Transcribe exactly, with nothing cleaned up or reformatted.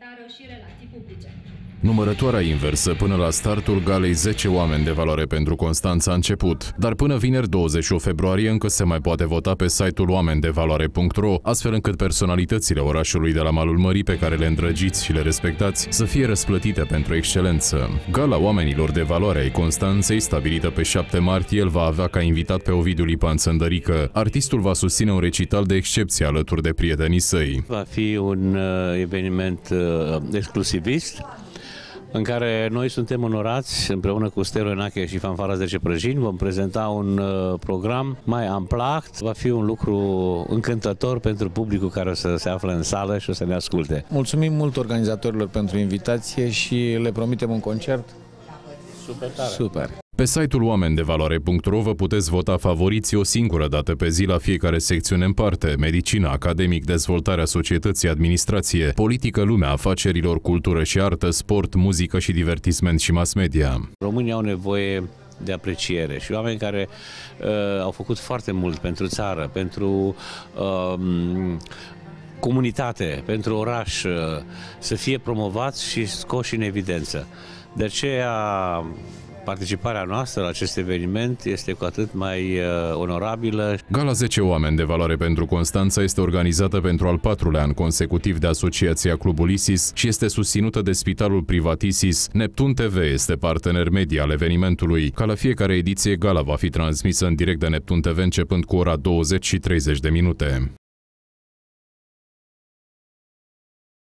sanitară și relații publice. Numărătoarea inversă până la startul galei zece oameni de valoare pentru Constanța a început, dar până vineri douăzeci și unu februarie încă se mai poate vota pe site-ul oamenidevaloare punct ro, astfel încât personalitățile orașului de la malul mării pe care le îndrăgiți și le respectați să fie răsplătite pentru excelență. Gala oamenilor de valoare ai Constanței, stabilită pe șapte martie, el va avea ca invitat pe Ovidiu Lipan Țăndărică. Artistul va susține un recital de excepție alături de prietenii săi. Va fi un eveniment exclusivist, în care noi suntem onorați, împreună cu Stelu Enache și Fanfara Zece Prăjini, vom prezenta un program mai amplat. Va fi un lucru încântător pentru publicul care o să se află în sală și o să ne asculte. Mulțumim mult organizatorilor pentru invitație și le promitem un concert super tare. Super. Pe site-ul oamenidevaloare punct ro vă puteți vota favoriții o singură dată pe zi la fiecare secțiune în parte: medicină, academic, dezvoltarea societății, administrație, politică, lumea afacerilor, cultură și artă, sport, muzică și divertisment și mass media. Românii au nevoie de apreciere și oameni care uh, au făcut foarte mult pentru țară, pentru uh, comunitate, pentru oraș, uh, să fie promovați și scoși în evidență. De aceea participarea noastră la acest eveniment este cu atât mai onorabilă. Gala zece oameni de valoare pentru Constanța este organizată pentru al patrulea an consecutiv de Asociația Clubul Isis și este susținută de Spitalul Privat Isis. Neptun T V este partener media al evenimentului. Ca la fiecare ediție, gala va fi transmisă în direct de Neptun T V începând cu ora douăzeci și treizeci de minute.